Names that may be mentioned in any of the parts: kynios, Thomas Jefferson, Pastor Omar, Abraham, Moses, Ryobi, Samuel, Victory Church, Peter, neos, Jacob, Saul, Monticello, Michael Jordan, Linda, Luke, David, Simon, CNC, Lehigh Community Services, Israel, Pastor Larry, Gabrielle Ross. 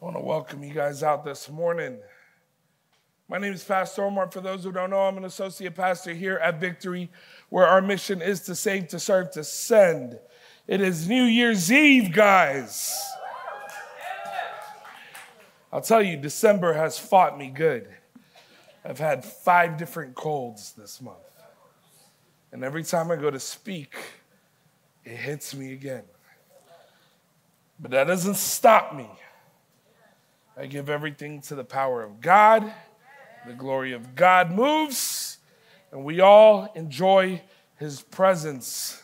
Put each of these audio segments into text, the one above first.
I want to welcome you guys out this morning. My name is Pastor Omar. For those who don't know, I'm an associate pastor here at Victory, where our mission is to save, to serve, to send. It is New Year's Eve, guys. I'll tell you, December has fought me good. I've had 5 different colds this month. And every time I go to speak, it hits me again. But that doesn't stop me. I give everything to the power of God. The glory of God moves, and we all enjoy his presence.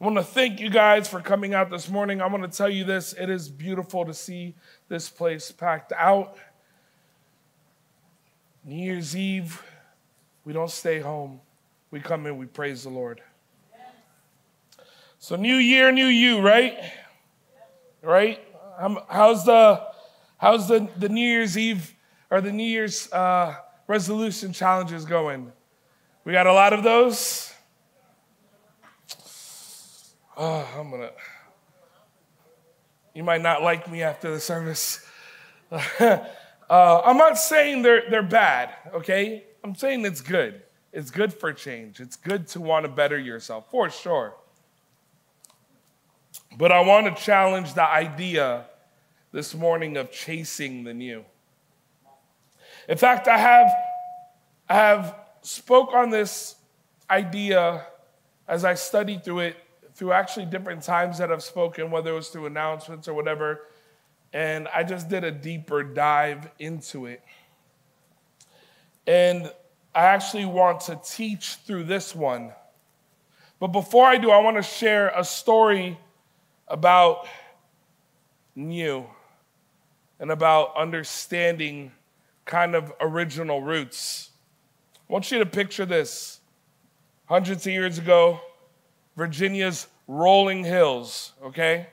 I want to thank you guys for coming out this morning. I want to tell you this. It is beautiful to see this place packed out. New Year's Eve, we don't stay home. We come in, we praise the Lord. So new year, new you, right? Right? How's the New Year's Eve or the New Year's resolution challenges going? We got a lot of those? Oh, you might not like me after the service. I'm not saying they're bad, okay? I'm saying it's good. It's good for change. It's good to want to better yourself, for sure. But I want to challenge the idea this morning of chasing the new. In fact, I have spoke on this idea as I studied through it, through actually different times that I've spoken, whether it was through announcements or whatever, and I just did a deeper dive into it. And I actually want to teach through this one. But before I do, I want to share a story about new and about understanding kind of original roots. I want you to picture this. Hundreds of years ago, Virginia's rolling hills, okay?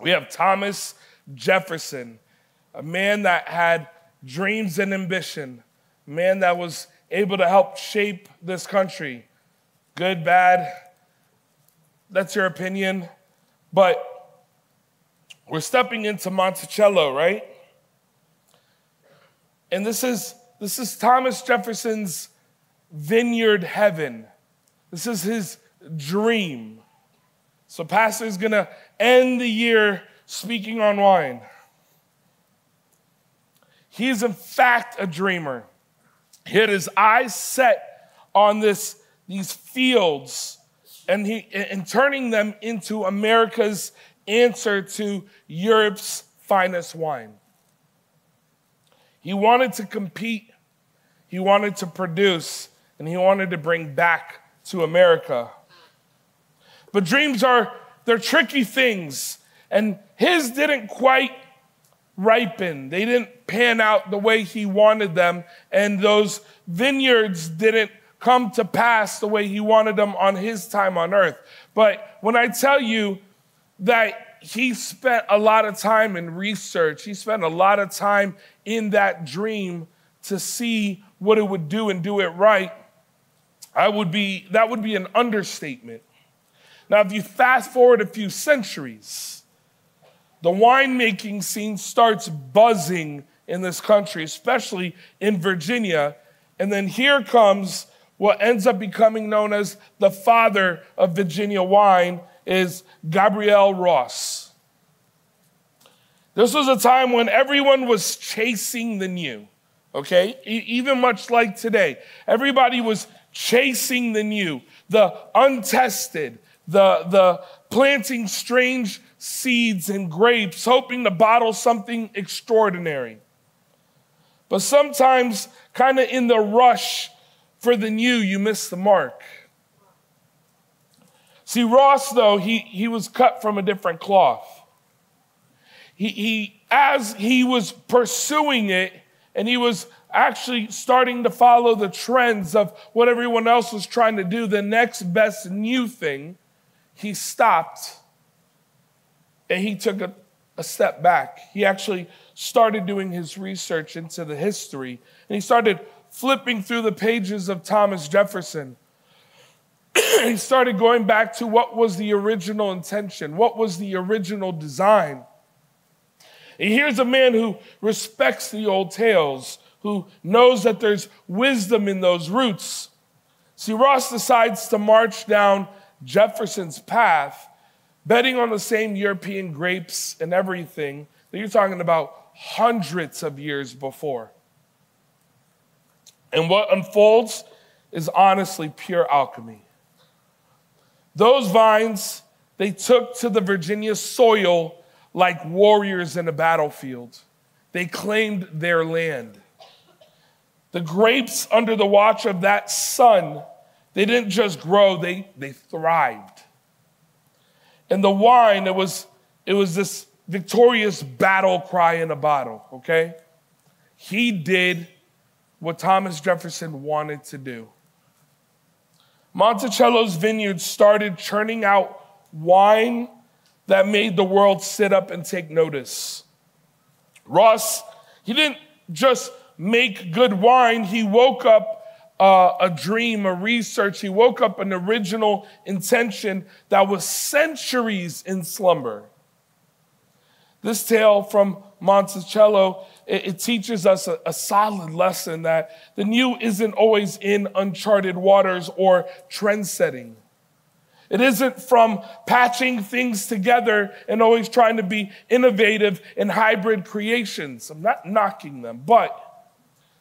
We have Thomas Jefferson, a man that had dreams and ambition, a man that was able to help shape this country. Good, bad, that's your opinion. But we're stepping into Monticello, right? And this is Thomas Jefferson's vineyard heaven. This is his dream. So pastor's going to end the year speaking on wine. He is, in fact, a dreamer. He had his eyes set on these fields and turning them into America's answer to Europe's finest wine. He wanted to compete, he wanted to produce, and he wanted to bring back to America. But dreams they're tricky things, and his didn't quite ripen. They didn't pan out the way he wanted them, and those vineyards didn't come to pass the way he wanted them on his time on earth. But when I tell you that he spent a lot of time in research, he spent a lot of time in that dream to see what it would do and do it right, that would be an understatement. Now, if you fast forward a few centuries, the winemaking scene starts buzzing in this country, especially in Virginia. And then here comes what ends up becoming known as the father of Virginia wine, is Gabrielle Ross. This was a time when everyone was chasing the new, okay? Even much like today. Everybody was chasing the new, the untested, the planting strange seeds and grapes, hoping to bottle something extraordinary. But sometimes, kind of in the rush for the new, you miss the mark. See, Ross, though, he was cut from a different cloth. As he was pursuing it, and he was actually starting to follow the trends of what everyone else was trying to do, the next best new thing, he stopped, and he took a step back. He actually started doing his research into the history, and he started flipping through the pages of Thomas Jefferson. He started going back to what was the original intention, what was the original design. And here's a man who respects the old tales, who knows that there's wisdom in those roots. See, Ross decides to march down Jefferson's path, betting on the same European grapes and everything that you're talking about hundreds of years before. And what unfolds is honestly pure alchemy. Those vines, they took to the Virginia soil like warriors in a battlefield. They claimed their land. The grapes under the watch of that sun, they didn't just grow, they thrived. And the wine, it was this victorious battle cry in a bottle, okay? He did what Thomas Jefferson wanted to do. Monticello's vineyard started churning out wine that made the world sit up and take notice. Ross, he didn't just make good wine. He woke up a dream, a research. He woke up an original intention that was centuries in slumber. This tale from Monticello, it teaches us a solid lesson that the new isn't always in uncharted waters or trend-setting. It isn't from patching things together and always trying to be innovative in hybrid creations. I'm not knocking them, but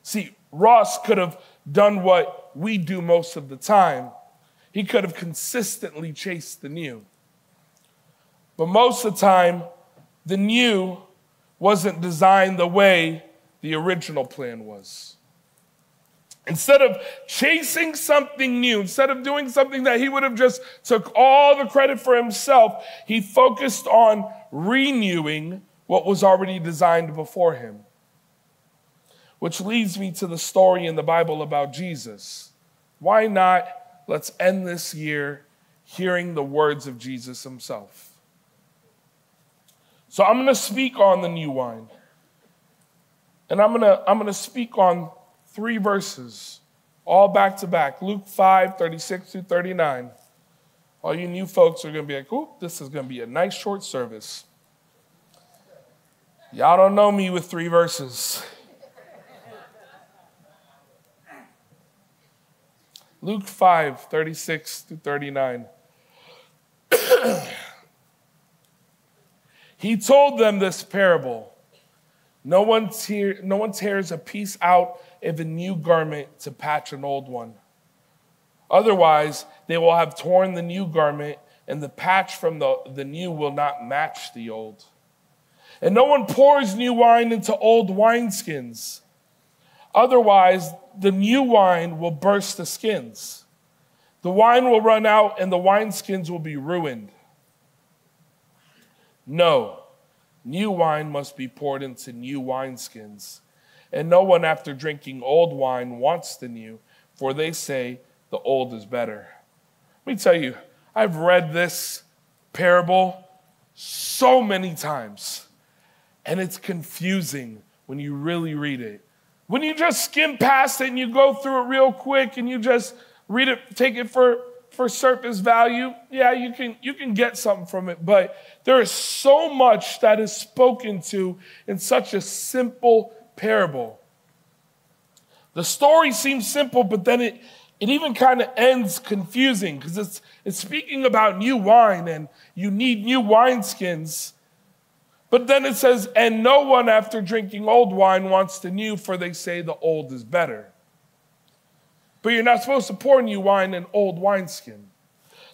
see, Ross could have done what we do most of the time. He could have consistently chased the new. But most of the time, the new wasn't designed the way the original plan was. Instead of chasing something new, instead of doing something that he would have just took all the credit for himself, he focused on renewing what was already designed before him. Which leads me to the story in the Bible about Jesus. Why not? Let's end this year hearing the words of Jesus himself. So I'm going to speak on the new wine. And I'm going to speak on three verses, all back to back. Luke 5, 36 through 39. All you new folks are going to be like, ooh, this is going to be a nice short service. Y'all don't know me with three verses. Luke 5, 36 through 39. He told them this parable. No one tears a piece out of a new garment to patch an old one. Otherwise, they will have torn the new garment, and the patch from the new will not match the old. And no one pours new wine into old wineskins. Otherwise, the new wine will burst the skins. The wine will run out, and the wineskins will be ruined. No, new wine must be poured into new wineskins. And no one after drinking old wine wants the new, for they say the old is better. Let me tell you, I've read this parable so many times, and it's confusing when you really read it. When you just skim past it and you go through it real quick and you just read it, take it for surface value, yeah, you can get something from it, but there is so much that is spoken to in such a simple parable. The story seems simple, but then it even kind of ends confusing because it's speaking about new wine and you need new wineskins. But then it says, and no one after drinking old wine wants the new, for they say the old is better. But you're not supposed to pour new wine in old wineskin.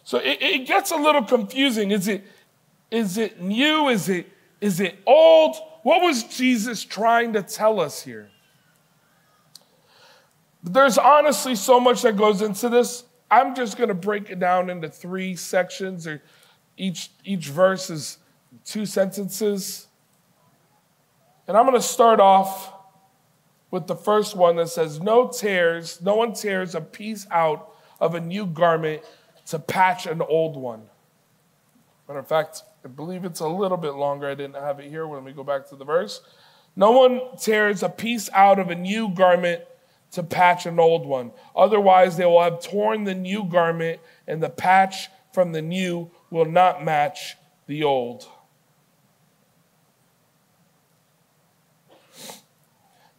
So it gets a little confusing. Is it new? Is it old? What was Jesus trying to tell us here? But there's honestly so much that goes into this. I'm just going to break it down into three sections, or each verse is two sentences. And I'm going to start off with the first one that says, no one tears a piece out of a new garment to patch an old one. Matter of fact, I believe it's a little bit longer. I didn't have it here. Let me go back to the verse. No one tears a piece out of a new garment to patch an old one. Otherwise, they will have torn the new garment, and the patch from the new will not match the old.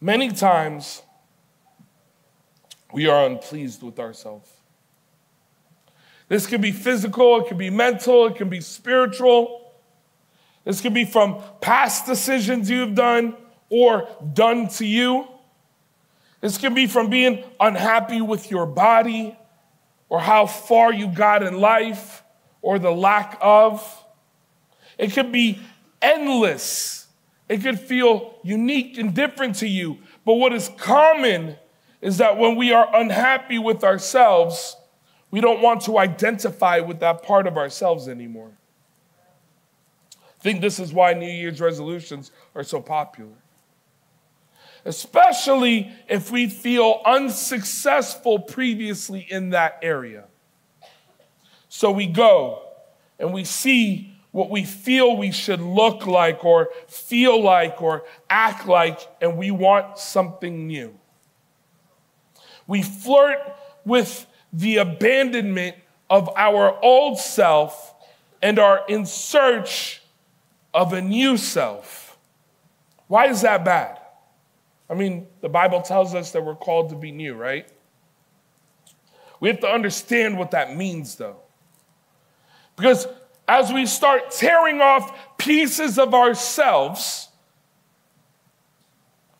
Many times, we are unpleased with ourselves. This can be physical, it can be mental, it can be spiritual. This can be from past decisions you've done or done to you. This can be from being unhappy with your body or how far you got in life or the lack of. It could be endless. It could feel unique and different to you. But what is common is that when we are unhappy with ourselves, we don't want to identify with that part of ourselves anymore. I think this is why New Year's resolutions are so popular. Especially if we feel unsuccessful previously in that area. So we go and we see what we feel we should look like or feel like or act like, and we want something new. We flirt with the abandonment of our old self and are in search of a new self. Why is that bad? I mean, the Bible tells us that we're called to be new, right? We have to understand what that means, though. Because as we start tearing off pieces of ourselves,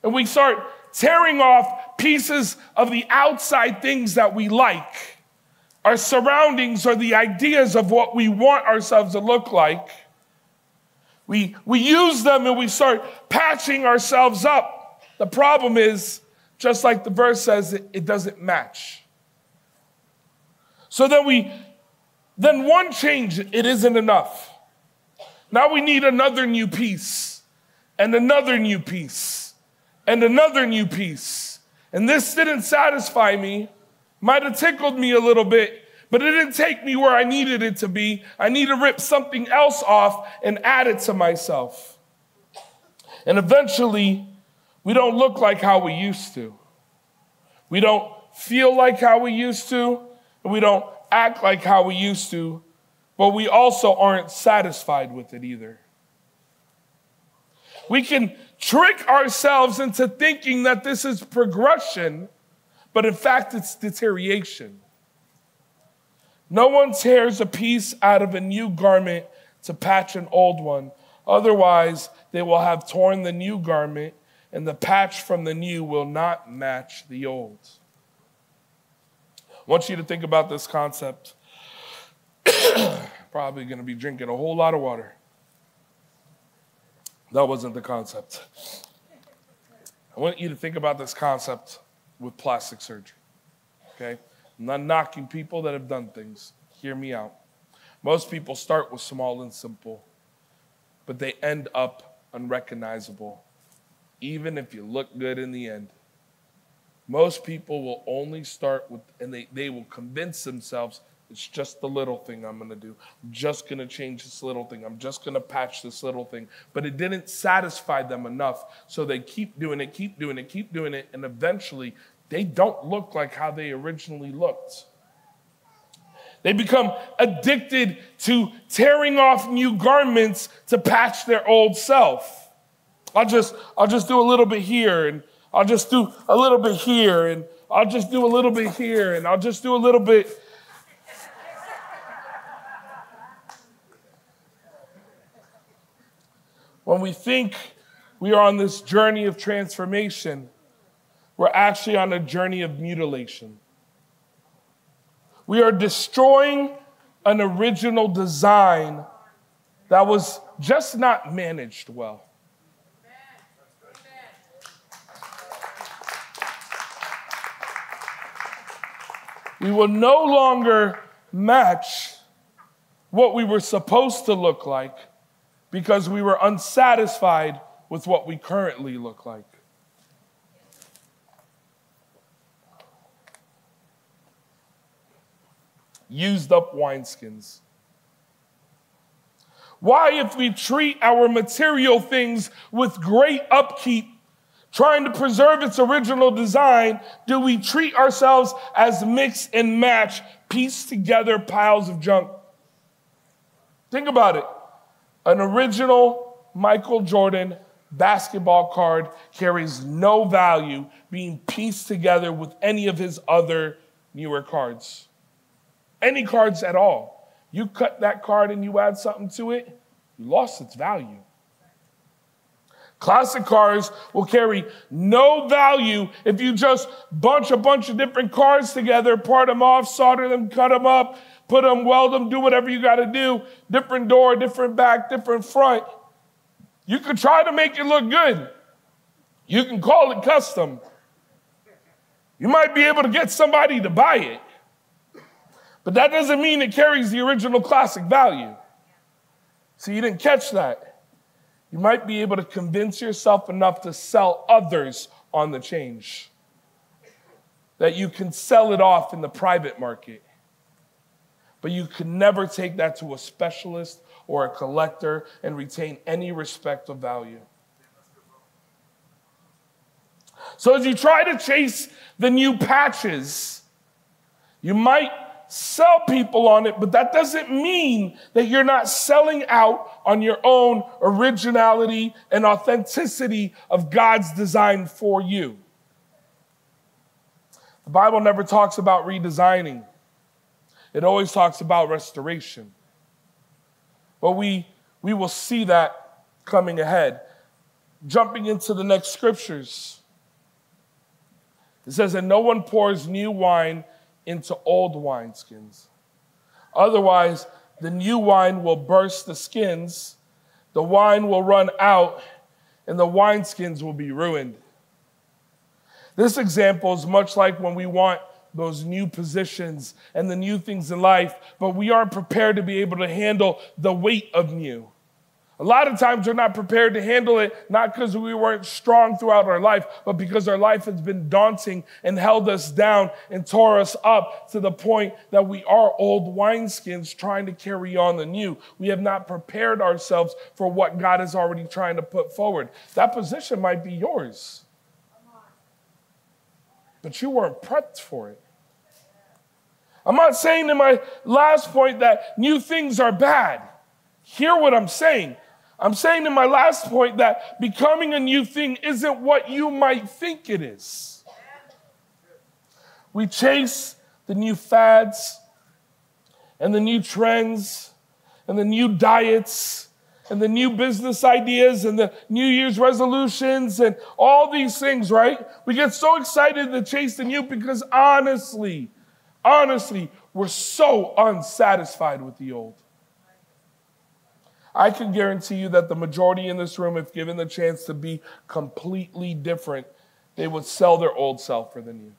and we start tearing off pieces of the outside things that we like, our surroundings or the ideas of what we want ourselves to look like, we use them and we start patching ourselves up. The problem is, just like the verse says, it doesn't match. So then one change, it isn't enough. Now we need another new piece, and another new piece, and another new piece. And this didn't satisfy me. Might have tickled me a little bit, but it didn't take me where I needed it to be. I need to rip something else off and add it to myself. And eventually, we don't look like how we used to. We don't feel like how we used to, and we don't act like how we used to, but we also aren't satisfied with it either. We can trick ourselves into thinking that this is progression, but in fact, it's deterioration. No one tears a piece out of a new garment to patch an old one. Otherwise, they will have torn the new garment, and the patch from the new will not match the old. I want you to think about this concept. Probably going to be drinking a whole lot of water. That wasn't the concept. I want you to think about this concept with plastic surgery. Okay? I'm not knocking people that have done things. Hear me out. Most people start with small and simple, but they end up unrecognizable, even if you look good in the end. Most people will only start with, and they will convince themselves, it's just the little thing I'm gonna do. I'm just gonna change this little thing. I'm just gonna patch this little thing. But it didn't satisfy them enough, so they keep doing it, and eventually they don't look like how they originally looked. They become addicted to tearing off new garments to patch their old self. I'll just do a little bit here, and I'll just do a little bit here, and I'll just do a little bit here, and I'll just do a little bit. When we think we are on this journey of transformation, we're actually on a journey of mutilation. We are destroying an original design that was just not managed well. We will no longer match what we were supposed to look like because we were unsatisfied with what we currently look like. Used up wineskins. Why, if we treat our material things with great upkeep, trying to preserve its original design, do we treat ourselves as mix and match, piece together piles of junk? Think about it. An original Michael Jordan basketball card carries no value being pieced together with any of his other newer cards. Any cards at all. You cut that card and you add something to it, you lost its value. Classic cards will carry no value if you just bunch a bunch of different cards together, part them off, solder them, cut them up, put them, weld them, do whatever you got to do. Different door, different back, different front. You can try to make it look good. You can call it custom. You might be able to get somebody to buy it. But that doesn't mean it carries the original classic value. So you didn't catch that. You might be able to convince yourself enough to sell others on the change. That you can sell it off in the private market. But you can never take that to a specialist or a collector and retain any respect or value. So as you try to chase the new patches, you might sell people on it, but that doesn't mean that you're not selling out on your own originality and authenticity of God's design for you. The Bible never talks about redesigning. It always talks about restoration. But we will see that coming ahead. Jumping into the next scriptures. It says, and no one pours new wine into old wineskins. Otherwise, the new wine will burst the skins, the wine will run out, and the wineskins will be ruined. This example is much like when we want those new positions and the new things in life, but we aren't prepared to be able to handle the weight of new. A lot of times we're not prepared to handle it, not because we weren't strong throughout our life, but because our life has been daunting and held us down and tore us up to the point that we are old wineskins trying to carry on the new. We have not prepared ourselves for what God is already trying to put forward. That position might be yours, but you weren't prepped for it. I'm not saying in my last point that new things are bad. Hear what I'm saying. I'm saying in my last point that becoming a new thing isn't what you might think it is. We chase the new fads and the new trends and the new diets and the new business ideas and the New Year's resolutions and all these things, right? We get so excited to chase the new because honestly, we're so unsatisfied with the old. I can guarantee you that the majority in this room, if given the chance to be completely different, they would sell their old self for the new.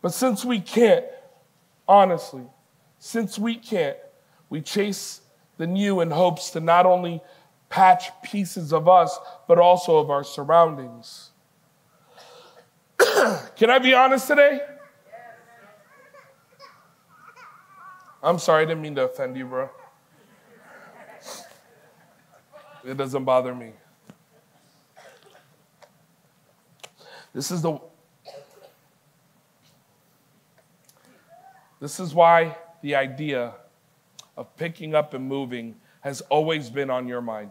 But since we can't, honestly, we chase the new in hopes to not only patch pieces of us, but also of our surroundings. Can I be honest today? I'm sorry, I didn't mean to offend you, bro. It doesn't bother me. This is why the idea of picking up and moving has always been on your mind.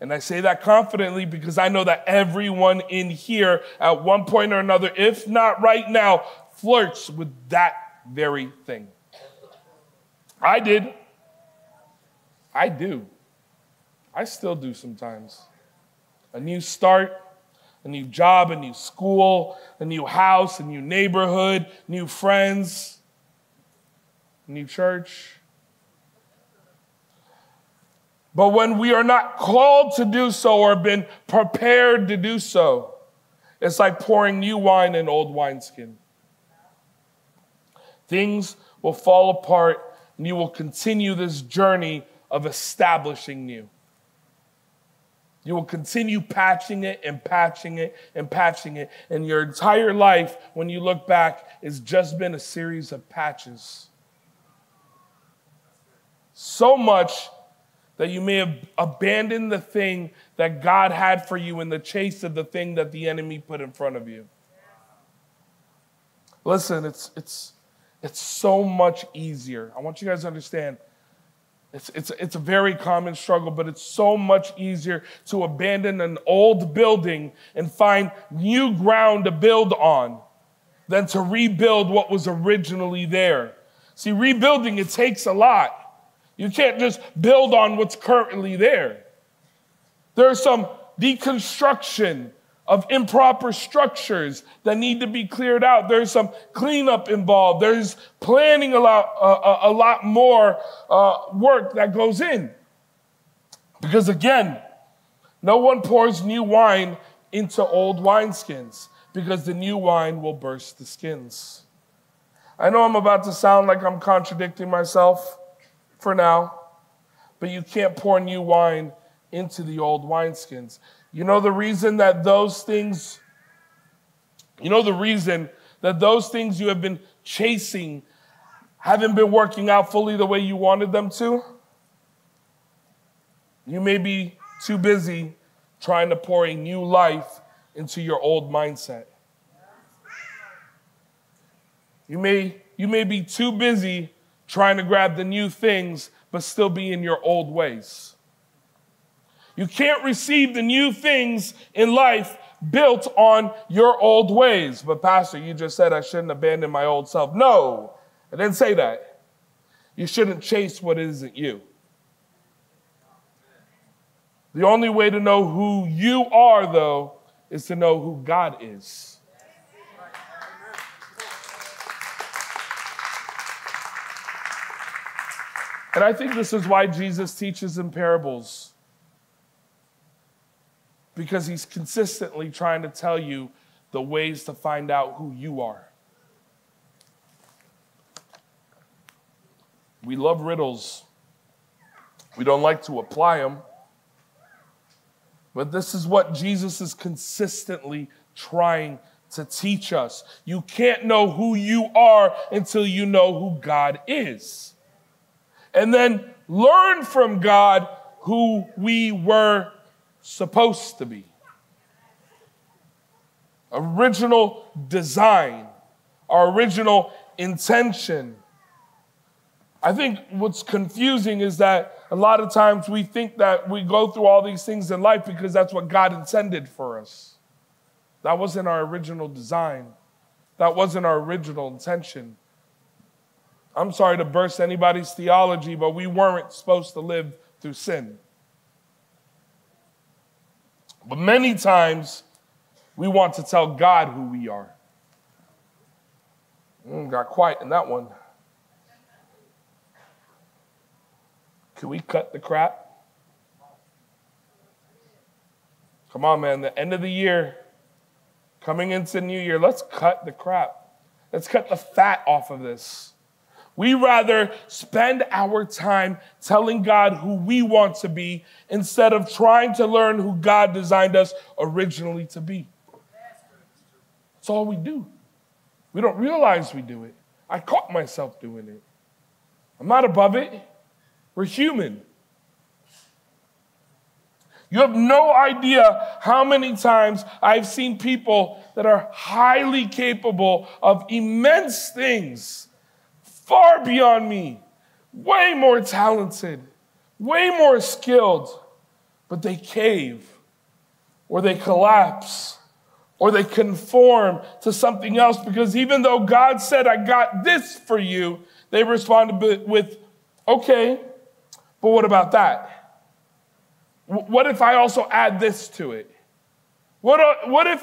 And I say that confidently because I know that everyone in here at one point or another, if not right now, flirts with that very thing. I did. I do. I still do sometimes. A new start, a new job, a new school, a new house, a new neighborhood, new friends, new church. But when we are not called to do so or been prepared to do so, it's like pouring new wine in old wineskin. Things will fall apart. And you will continue this journey of establishing new. You will continue patching it and patching it and patching it. And your entire life, when you look back, has just been a series of patches. So much that you may have abandoned the thing that God had for you in the chase of the thing that the enemy put in front of you. Listen, it's so much easier. I want you guys to understand It's a very common struggle, but it's so much easier to abandon an old building and find new ground to build on than to rebuild what was originally there. See, rebuilding, it takes a lot. You can't just build on what's currently there. There's some deconstruction of improper structures that need to be cleared out. There's some cleanup involved. There's planning a lot more work that goes in. Because again, no one pours new wine into old wineskins because the new wine will burst the skins. I know I'm about to sound like I'm contradicting myself for now, but you can't pour new wine into the old wineskins. You know the reason that those things you have been chasing haven't been working out fully the way you wanted them to? You may be too busy trying to pour a new life into your old mindset. You may be too busy trying to grab the new things, but still be in your old ways. You can't receive the new things in life built on your old ways. But Pastor, you just said I shouldn't abandon my old self. No, I didn't say that. You shouldn't chase what isn't you. The only way to know who you are, though, is to know who God is. And I think this is why Jesus teaches in parables. Because he's consistently trying to tell you the ways to find out who you are. We love riddles. We don't like to apply them. But this is what Jesus is consistently trying to teach us. You can't know who you are until you know who God is. And then learn from God who we were supposed to be. Original design, our original intention. I think what's confusing is that a lot of times we think that we go through all these things in life because that's what God intended for us. That wasn't our original design. That wasn't our original intention. I'm sorry to burst anybody's theology, but we weren't supposed to live through sin. But many times, we want to tell God who we are. Got quiet in that one. Can we cut the crap? Come on, man. The end of the year, coming into new year, let's cut the crap. Let's cut the fat off of this. We rather spend our time telling God who we want to be instead of trying to learn who God designed us originally to be. That's all we do. We don't realize we do it. I caught myself doing it. I'm not above it. We're human. You have no idea how many times I've seen people that are highly capable of immense things. Far beyond me, way more talented, way more skilled, but they cave or they collapse or they conform to something else because even though God said, I got this for you, they responded with, okay, but what about that? What if I also add this to it? What if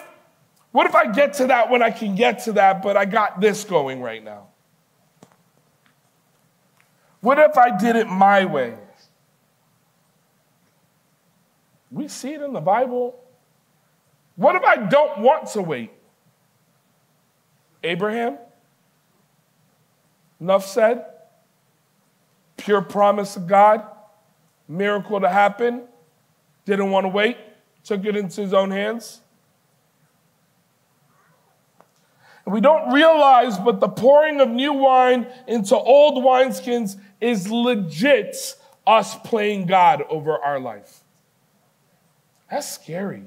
I get to that when I can get to that, but I got this going right now? What if I did it my way? We see it in the Bible. What if I don't want to wait? Abraham? Enough said. Pure promise of God. Miracle to happen. Didn't want to wait. Took it into his own hands. We don't realize, but the pouring of new wine into old wineskins is legit us playing God over our life. That's scary.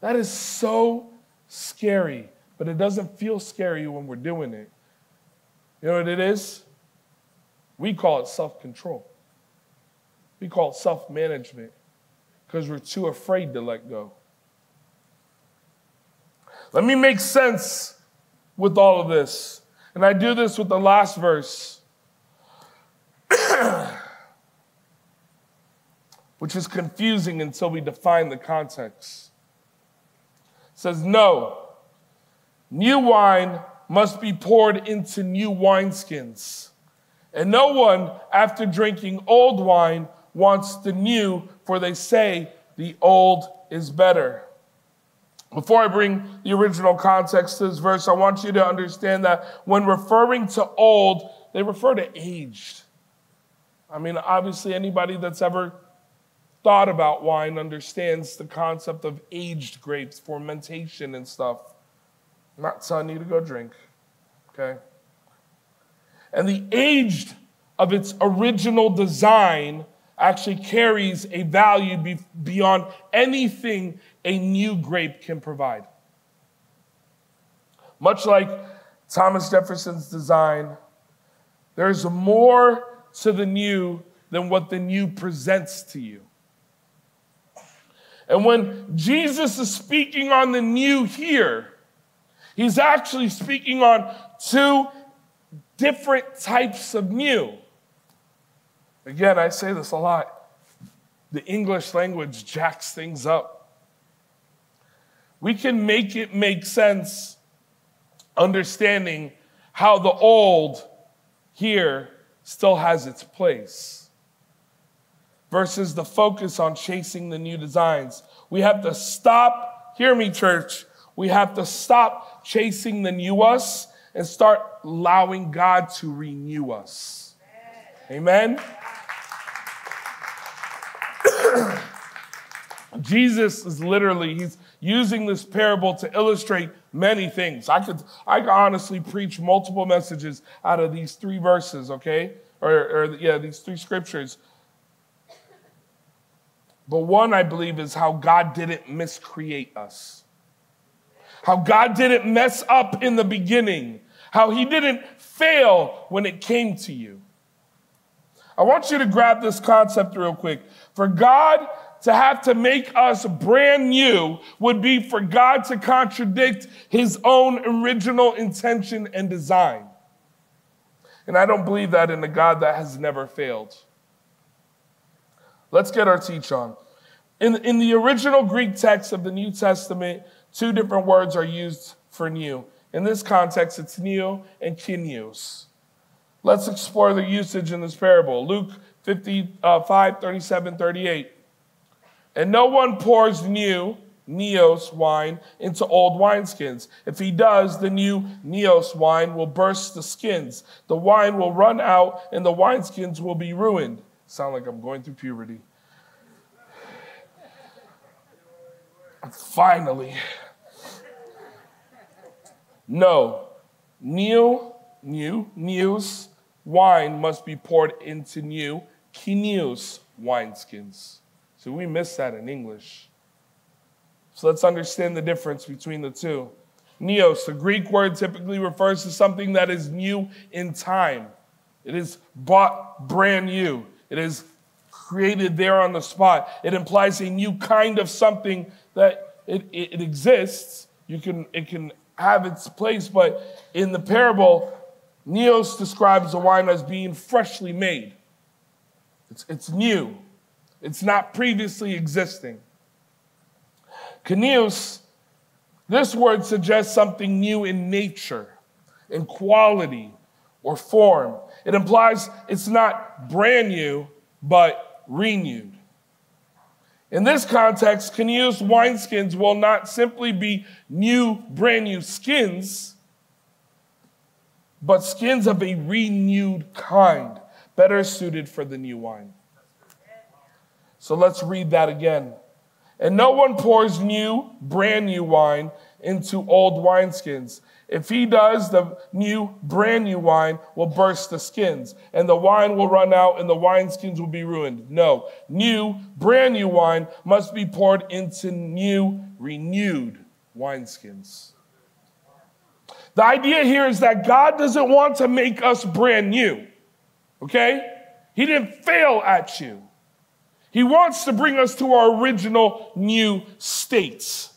That is so scary, but it doesn't feel scary when we're doing it. You know what it is? We call it self-control. We call it self-management because we're too afraid to let go. Let me make sense with all of this. And I do this with the last verse, which is confusing until we define the context. It says, no, new wine must be poured into new wineskins. And no one, after drinking old wine, wants the new, for they say the old is better. Before I bring the original context to this verse, I want you to understand that when referring to old, they refer to aged. I mean, obviously, anybody that's ever thought about wine understands the concept of aged grapes, fermentation and stuff. I'm not telling you to go drink, okay? And the aged of its original design actually carries a value beyond anything a new grape can provide. Much like Thomas Jefferson's design, there's more to the new than what the new presents to you. And when Jesus is speaking on the new here, he's actually speaking on two different types of new. Again, I say this a lot. The English language jacks things up. We can make it make sense understanding how the old here still has its place versus the focus on chasing the new designs. We have to stop, hear me, church, we have to stop chasing the new us and start allowing God to renew us. Amen? Jesus is literally, he's using this parable to illustrate many things. I could honestly preach multiple messages out of these three verses, okay? Or these three scriptures. But one, I believe, is how God didn't miscreate us. How God didn't mess up in the beginning. How he didn't fail when it came to you. I want you to grab this concept real quick. For God to have to make us brand new would be for God to contradict his own original intention and design. And I don't believe that in a God that has never failed. Let's get our teach on. In the original Greek text of the New Testament, two different words are used for new. In this context, it's neo and kynios. Let's explore the usage in this parable. Luke 5:37-38. And no one pours new, neos, wine into old wineskins. If he does, the new neos wine will burst the skins. The wine will run out and the wineskins will be ruined. Sound like I'm going through puberty. Finally. No, new, neos wine must be poured into new, kynios wineskins. So we miss that in English. So let's understand the difference between the two. Neos, the Greek word, typically refers to something that is new in time. It is bought brand new. It is created there on the spot. It implies a new kind of something that it exists. It can have its place, but in the parable, neos describes the wine as being freshly made. It's new. It's not previously existing. Kynios, this word suggests something new in nature, in quality, or form. It implies it's not brand new, but renewed. In this context, kynios wineskins will not simply be new, brand new skins, but skins of a renewed kind, better suited for the new wine. So let's read that again. And no one pours new, brand new wine into old wineskins. If he does, the new, brand new wine will burst the skins, and the wine will run out, and the wineskins will be ruined. No, new, brand new wine must be poured into new, renewed wineskins. The idea here is that God doesn't want to make us brand new. okay? He didn't fail at you. He wants to bring us to our original new states.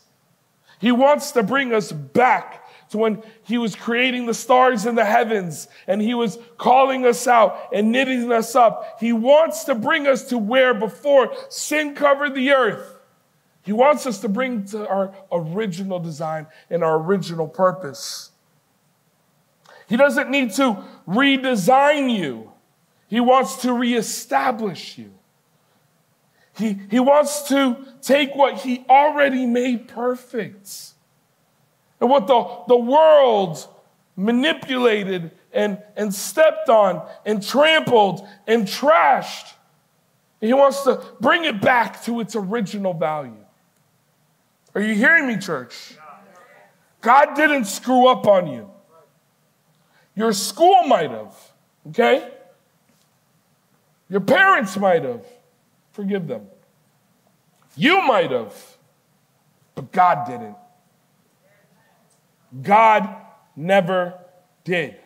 He wants to bring us back to when he was creating the stars in the heavens and he was calling us out and knitting us up. He wants to bring us to where before sin covered the earth. He wants us to bring to our original design and our original purpose. He doesn't need to redesign you. He wants to reestablish you. He wants to take what he already made perfect and what the world manipulated and stepped on and trampled and trashed. He wants to bring it back to its original value. Are you hearing me, church? God didn't screw up on you. Your school might have, okay? Your parents might have. Forgive them. You might have, but God didn't. God never did.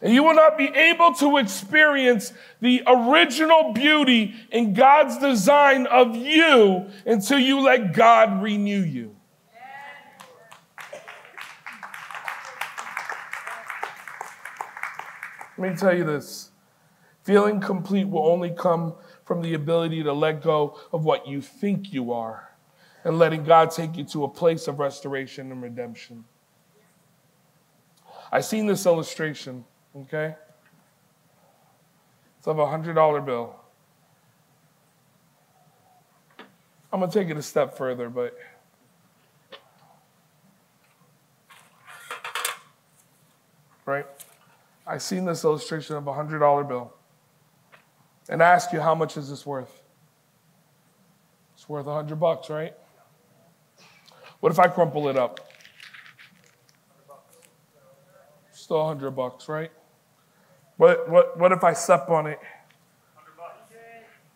And you will not be able to experience the original beauty in God's design of you until you let God renew you. Let me tell you this. Feeling complete will only come from the ability to let go of what you think you are and letting God take you to a place of restoration and redemption. I seen this illustration, okay? It's of a $100 bill. I'm going to take it a step further, but right? I seen this illustration of a $100 bill. And I ask you, how much is this worth? It's worth $100, right? What if I crumple it up? Still $100, right? What if I step on it?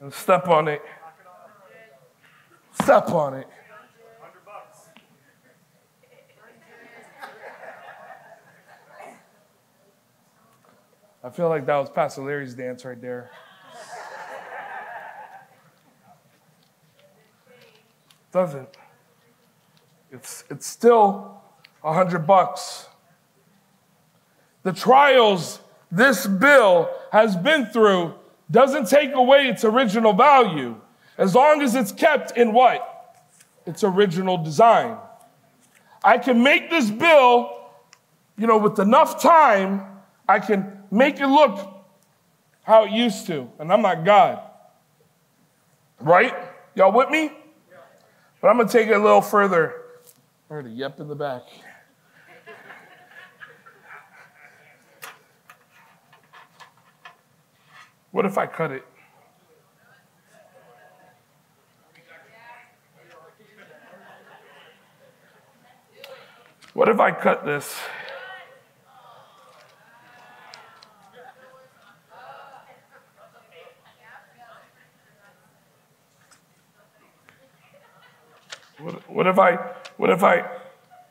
And step on it. Step on it. I feel like that was Pastor Larry's dance right there. Doesn't. It's still $100. The trials this bill has been through doesn't take away its original value as long as it's kept in what? Its original design. I can make this bill, you know, with enough time, I can make it look how it used to. And I'm not God. Right? Y'all with me? But I'm going to take it a little further. I heard a yep in the back. What if I cut it? What if I cut this? What if I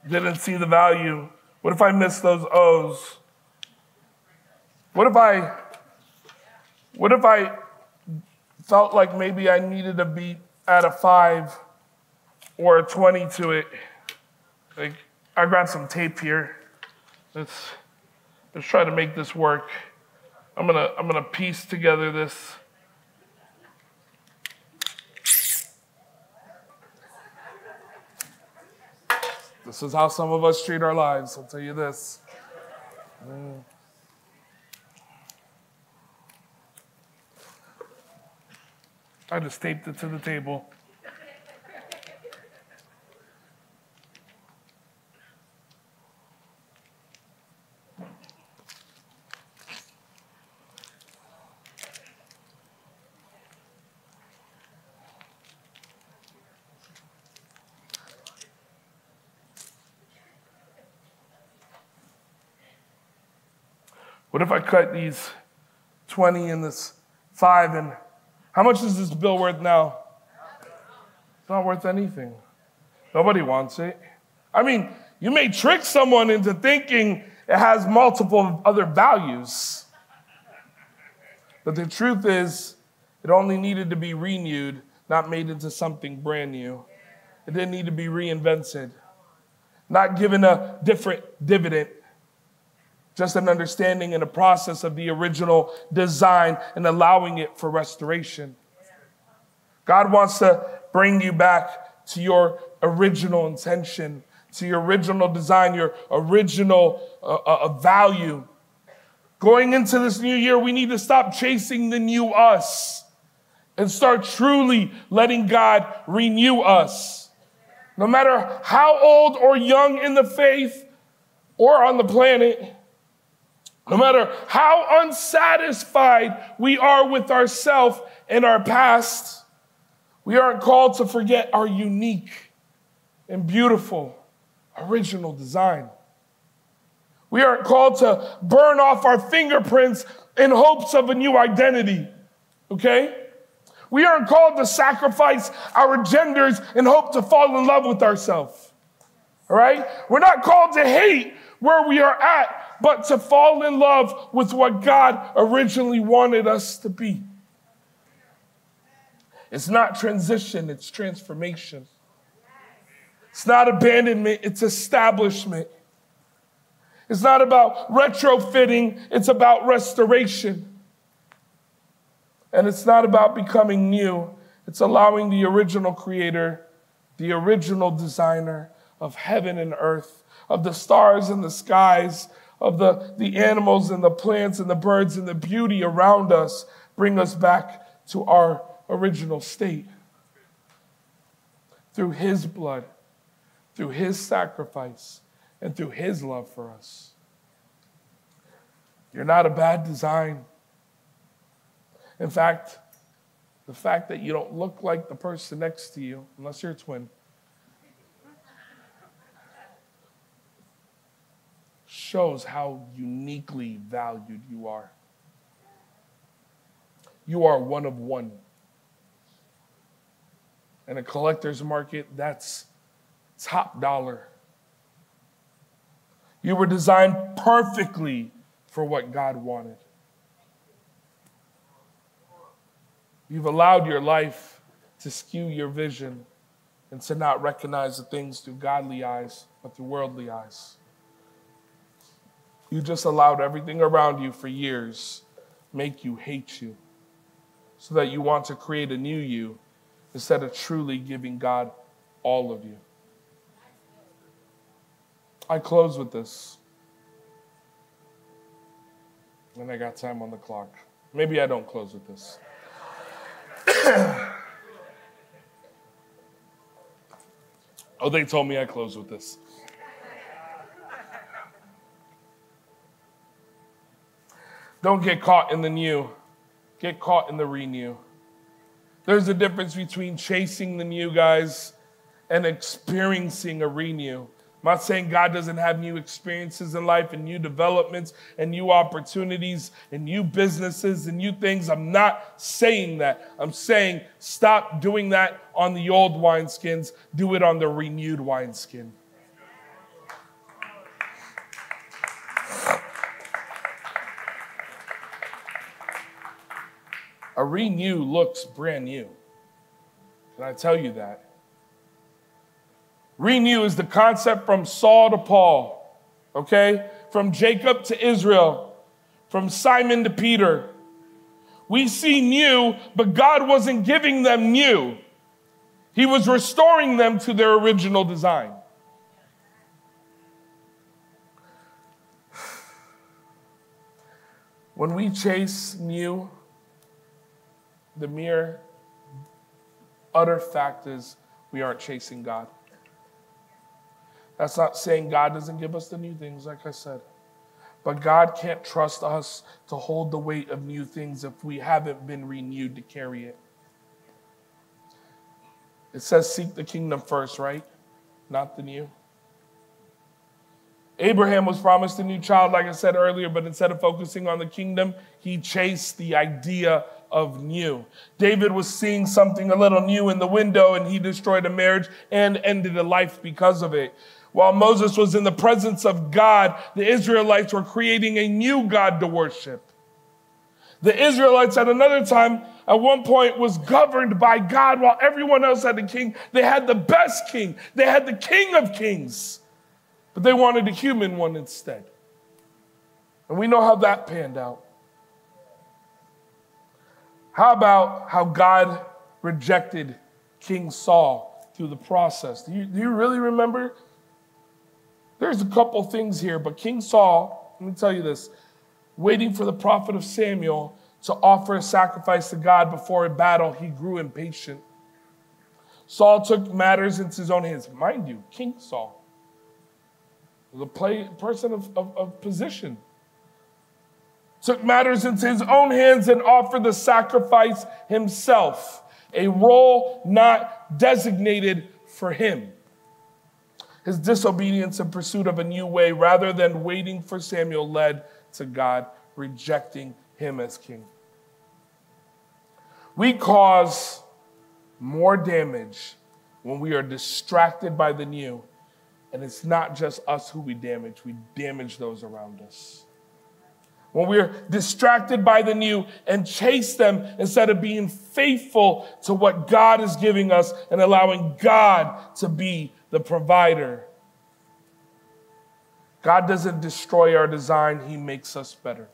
didn't see the value? What if I missed those O's? What if I felt like maybe I needed a beat at a 5 or a 20 to it? Like, I grabbed some tape here. Let's try to make this work. I'm gonna piece together this. This is how some of us treat our lives, I'll tell you this. I just taped it to the table. What if I cut these 20 and this 5 and how much is this bill worth now? It's not worth anything. Nobody wants it. I mean, you may trick someone into thinking it has multiple other values. But the truth is, it only needed to be renewed, not made into something brand new. It didn't need to be reinvented, not given a different dividend, just an understanding and a process of the original design and allowing it for restoration. God wants to bring you back to your original intention, to your original design, your original value. Going into this new year, we need to stop chasing the new us and start truly letting God renew us. No matter how old or young in the faith or on the planet, no matter how unsatisfied we are with ourselves and our past, we aren't called to forget our unique and beautiful original design. We aren't called to burn off our fingerprints in hopes of a new identity, okay? We aren't called to sacrifice our genders and hope to fall in love with ourselves, all right? We're not called to hate where we are at, but to fall in love with what God originally wanted us to be. It's not transition, it's transformation. It's not abandonment, it's establishment. It's not about retrofitting, it's about restoration. And it's not about becoming new. It's allowing the original creator, the original designer of heaven and earth, of the stars and the skies, of the animals and the plants and the birds and the beauty around us, bring us back to our original state. Through his blood, through his sacrifice, and through his love for us. You're not a bad design. In fact, the fact that you don't look like the person next to you, unless you're a twin, shows how uniquely valued you are. You are one of one. In a collector's market, that's top dollar. You were designed perfectly for what God wanted. You've allowed your life to skew your vision and to not recognize the things through godly eyes, but through worldly eyes. You just allowed everything around you for years make you hate you, so that you want to create a new you instead of truly giving God all of you. I close with this. And I got time on the clock. Maybe I don't close with this. Oh, they told me I close with this. Don't get caught in the new. Get caught in the renew. There's a difference between chasing the new, guys, and experiencing a renew. I'm not saying God doesn't have new experiences in life and new developments and new opportunities and new businesses and new things. I'm not saying that. I'm saying stop doing that on the old wineskins. Do it on the renewed wineskin. A renew looks brand new. Can I tell you that? Renew is the concept from Saul to Paul, okay? From Jacob to Israel, from Simon to Peter. We see new, but God wasn't giving them new. He was restoring them to their original design. When we chase new, the mere utter fact is we aren't chasing God. That's not saying God doesn't give us the new things, like I said. But God can't trust us to hold the weight of new things if we haven't been renewed to carry it. It says seek the kingdom first, right? Not the new. Abraham was promised a new child, like I said earlier, but instead of focusing on the kingdom, he chased the idea of new. David was seeing something a little new in the window, and he destroyed a marriage and ended a life because of it. While Moses was in the presence of God, the Israelites were creating a new God to worship. The Israelites at another time, at one point, was governed by God while everyone else had the king. They had the best king. They had the King of Kings. But they wanted a human one instead. And we know how that panned out. How about how God rejected King Saul through the process? Do you really remember? There's a couple things here, but King Saul, let me tell you this, waiting for the prophet of Samuel to offer a sacrifice to God before a battle, he grew impatient. Saul took matters into his own hands. Mind you, King Saul was a person of position. Took matters into his own hands and offered the sacrifice himself, a role not designated for him. His disobedience and pursuit of a new way rather than waiting for Samuel led to God rejecting him as king. We cause more damage when we are distracted by the new, and it's not just us who we damage those around us. When we're distracted by the new and chase them instead of being faithful to what God is giving us and allowing God to be the provider. God doesn't destroy our design. He makes us better.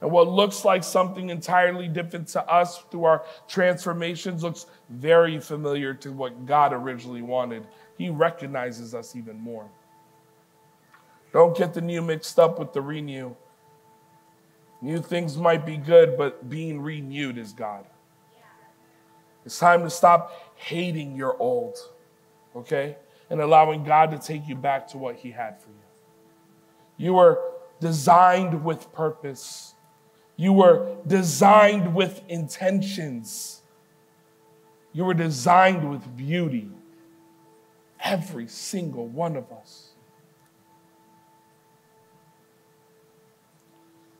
And what looks like something entirely different to us through our transformations looks very familiar to what God originally wanted. He recognizes us even more. Don't get the new mixed up with the renew. New things might be good, but being renewed is God. It's time to stop hating your old, okay? And allowing God to take you back to what he had for you. You were designed with purpose. You were designed with intentions. You were designed with beauty. Every single one of us.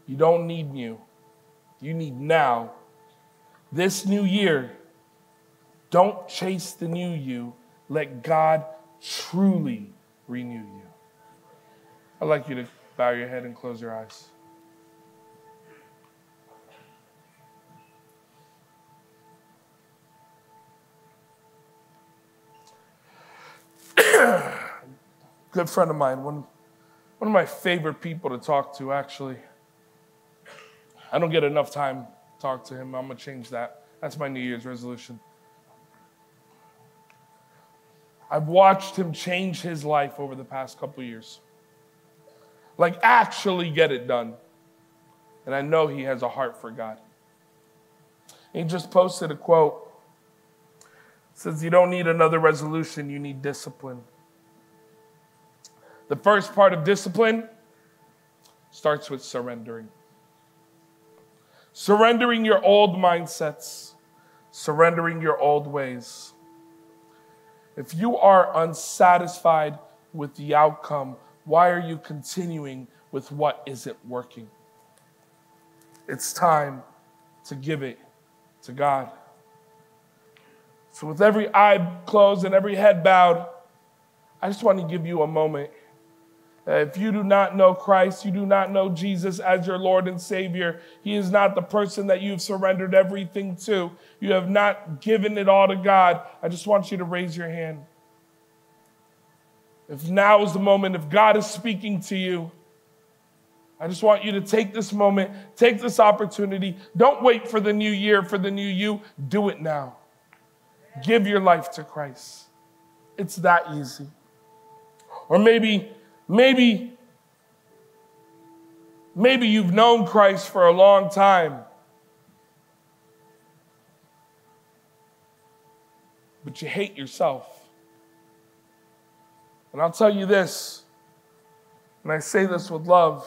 You don't need new. You need now. This new year, don't chase the new you. Let God truly renew you. I'd like you to bow your head and close your eyes. Good friend of mine, one of my favorite people to talk to, actually. I don't get enough time to talk to him. I'm going to change that. That's my New Year's resolution. I've watched him change his life over the past couple years. Like, actually get it done. And I know he has a heart for God. He just posted a quote. It says, you don't need another resolution. You need discipline. The first part of discipline starts with surrendering. Surrendering your old mindsets, surrendering your old ways. If you are unsatisfied with the outcome, why are you continuing with what isn't working? It's time to give it to God. So with every eye closed and every head bowed, I just want to give you a moment. If you do not know Christ, you do not know Jesus as your Lord and Savior, he is not the person that you've surrendered everything to. You have not given it all to God. I just want you to raise your hand. If now is the moment, if God is speaking to you, I just want you to take this moment, take this opportunity. Don't wait for the new year, for the new you. Do it now. Give your life to Christ. It's that easy. Or maybe you've known Christ for a long time, but you hate yourself. And I'll tell you this, and I say this with love,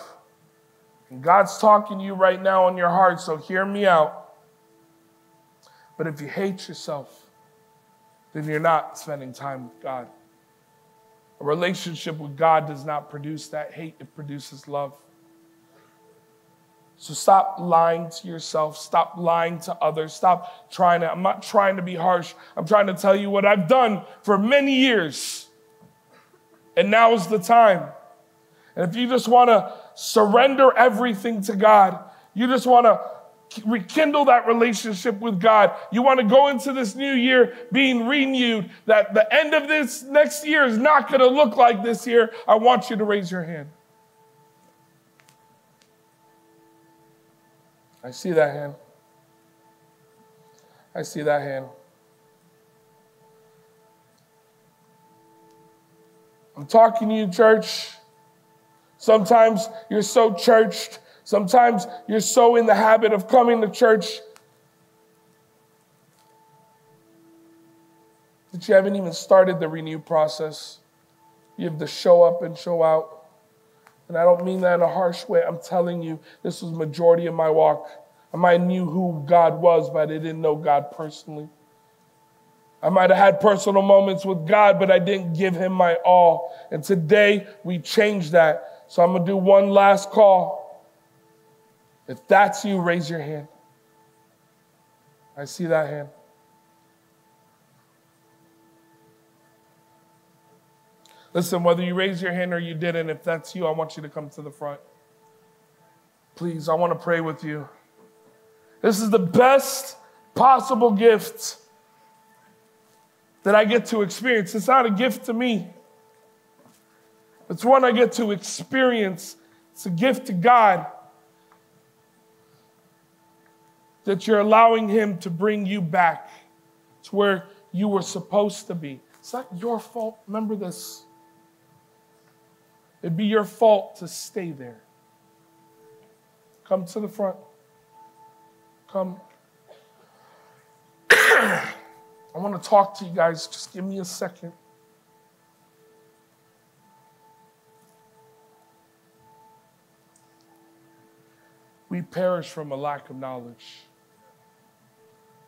and God's talking to you right now in your heart, so hear me out. But if you hate yourself, then you're not spending time with God. A relationship with God does not produce that hate. It produces love. So stop lying to yourself. Stop lying to others. Stop trying to. I'm not trying to be harsh. I'm trying to tell you what I've done for many years. And now is the time. And if you just want to surrender everything to God, You just want to rekindle that relationship with God. You want to go into this new year being renewed, that the end of this next year is not going to look like this year. I want you to raise your hand. I see that hand. I see that hand. I'm talking to you, church. Sometimes you're so churched. Sometimes you're so in the habit of coming to church that you haven't even started the renew process. You have to show up and show out. And I don't mean that in a harsh way. I'm telling you, this was the majority of my walk. I might have knew who God was, but I didn't know God personally. I might have had personal moments with God, but I didn't give him my all. And today, we changed that. So I'm going to do one last call. If that's you, raise your hand. I see that hand. Listen, whether you raise your hand or you didn't, if that's you, I want you to come to the front. Please, I want to pray with you. This is the best possible gift that I get to experience. It's not a gift to me. It's one I get to experience. It's a gift to God that you're allowing him to bring you back to where you were supposed to be. It's not your fault. Remember this. It'd be your fault to stay there. Come to the front. Come. I want to talk to you guys. Just give me a second. We perish from a lack of knowledge.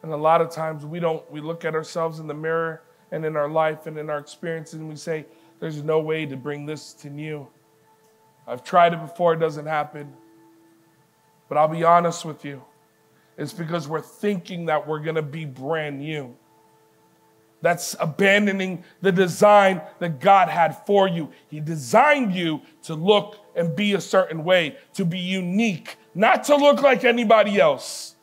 And a lot of times we look at ourselves in the mirror and in our life and in our experiences and we say, there's no way to bring this to you. I've tried it before, it doesn't happen. But I'll be honest with you. It's because we're thinking that we're going to be brand new. That's abandoning the design that God had for you. He designed you to look and be a certain way, to be unique, not to look like anybody else,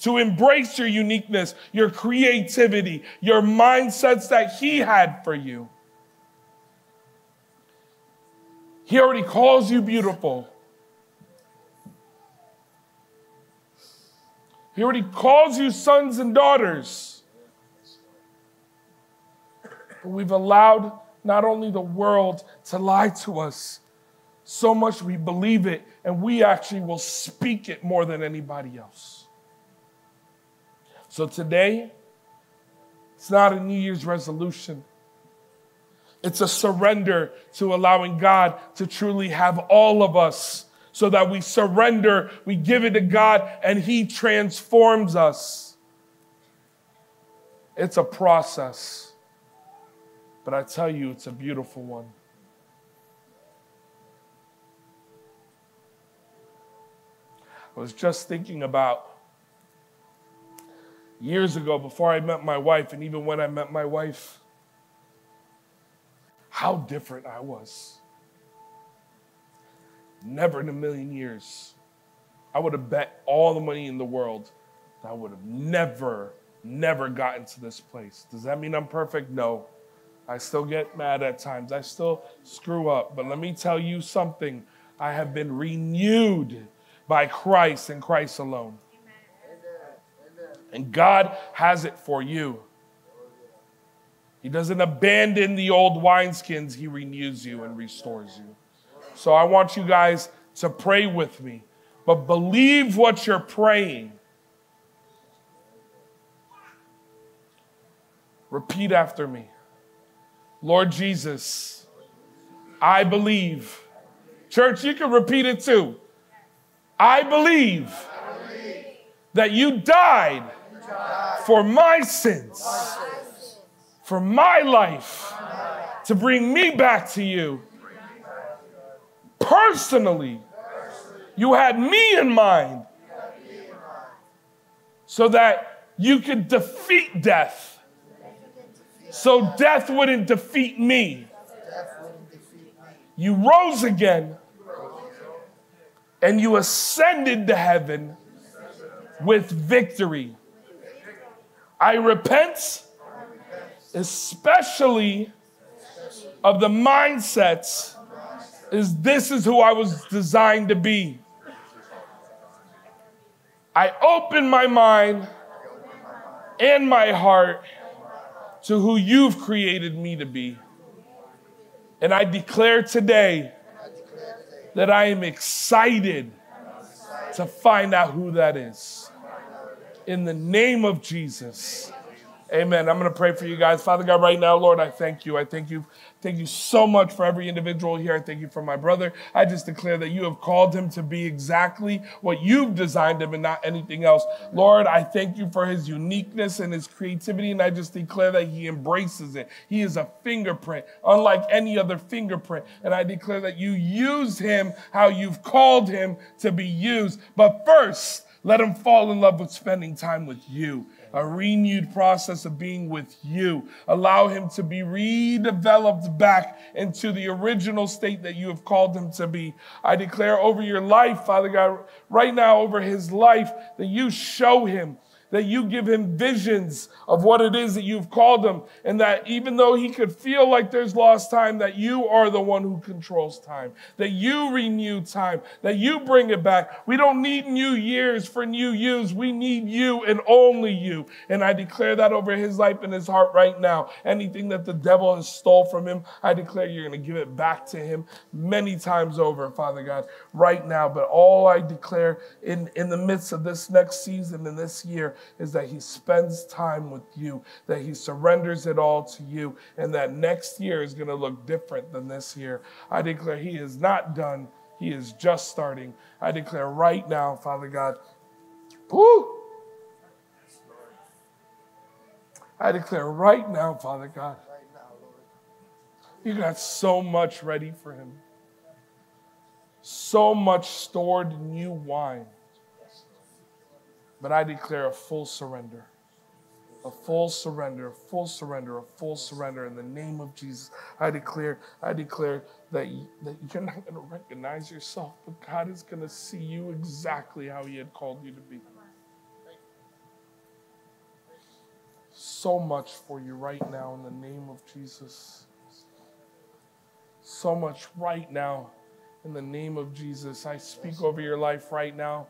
to embrace your uniqueness, your creativity, your mindsets that he had for you. He already calls you beautiful. He already calls you sons and daughters. But we've allowed not only the world to lie to us, so much we believe it, and we actually will speak it more than anybody else. So today, it's not a New Year's resolution. It's a surrender to allowing God to truly have all of us. So that we surrender, we give it to God, and he transforms us. It's a process. But I tell you, it's a beautiful one. I was just thinking about years ago, before I met my wife, and even when I met my wife, how different I was. Never in a million years. I would have bet all the money in the world that I would have never gotten to this place. Does that mean I'm perfect? No. I still get mad at times. I still screw up. But let me tell you something. I have been renewed by Christ and Christ alone. Amen. And God has it for you. He doesn't abandon the old wineskins. He renews you and restores you. So I want you guys to pray with me, but believe what you're praying. Repeat after me. Lord Jesus, I believe. Church, you can repeat it too. I believe that you died for my sins, for my life, to bring me back to you. Personally, you had me in mind so that you could defeat death, so death wouldn't defeat me. You rose again and you ascended to heaven with victory. I repent, especially of the mindsets, this is who I was designed to be. I open my mind and my heart to who you've created me to be. And I declare today that I am excited to find out who that is. In the name of Jesus, amen. I'm going to pray for you guys. Father God, right now, Lord, I thank you. I thank you. Thank you so much for every individual here. I thank you for my brother. I just declare that you have called him to be exactly what you've designed him and not anything else. Lord, I thank you for his uniqueness and his creativity, and I just declare that he embraces it. He is a fingerprint, unlike any other fingerprint, and I declare that you use him how you've called him to be used. But first, let him fall in love with spending time with you. A renewed process of being with you. Allow him to be redeveloped back into the original state that you have called him to be. I declare over your life, Father God, right now over his life, that you show him, that you give him visions of what it is that you've called him, and that even though he could feel like there's lost time, that you are the one who controls time, that you renew time, that you bring it back. We don't need new years for new yous. We need you and only you. And I declare that over his life and his heart right now. Anything that the devil has stole from him, I declare you're going to give it back to him many times over, Father God, right now. But all I declare in the midst of this next season and this year is that he spends time with you, that he surrenders it all to you, and that next year is going to look different than this year. I declare he is not done. He is just starting. I declare right now, Father God, I declare right now, Father God, you got so much ready for him, so much stored in new wine. But I declare a full surrender, a full surrender, a full surrender, a full surrender in the name of Jesus. I declare that you're not going to recognize yourself, but God is going to see you exactly how he had called you to be. So much for you right now in the name of Jesus. So much right now in the name of Jesus. I speak over your life right now.